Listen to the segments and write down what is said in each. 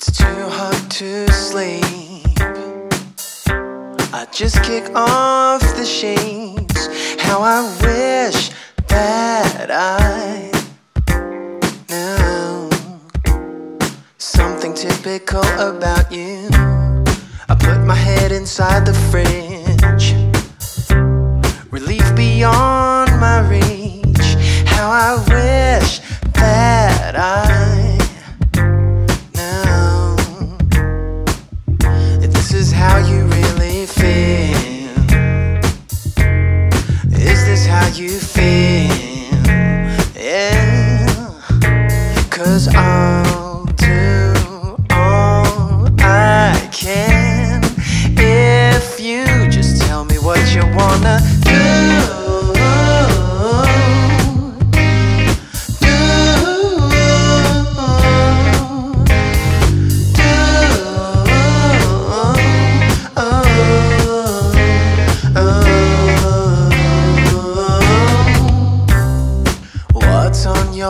It's too hard to sleep. I just kick off the sheets. How I wish that I knew something typical about you. I put my head inside the fridge, relief beyond my reach. How I wish that I know that this is how you really feel. Is this how you feel? Yeah, 'cause I'll do all I can if you just tell me what you wanna do.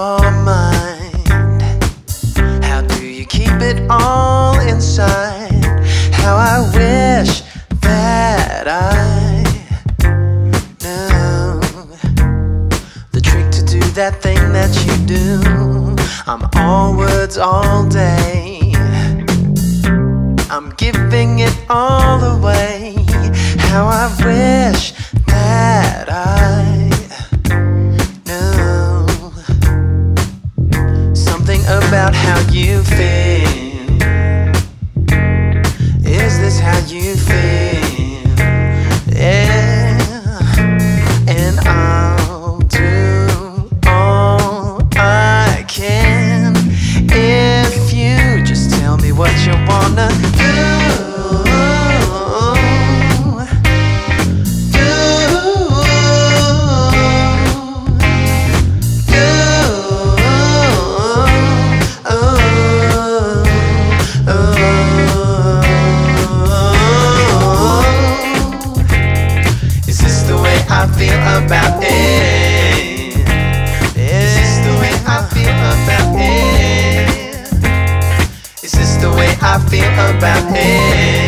Your mind, how do you keep it all inside? How I wish that I knew the trick to do that thing that you do. I'm all words all day, I'm giving it all away. How I wish that I about how you feel. Is this how you feel? Yeah, and I'll do all I can if you just tell me what you wanna do. I feel about it. Is this the way I feel about it? Is this the way I feel about it?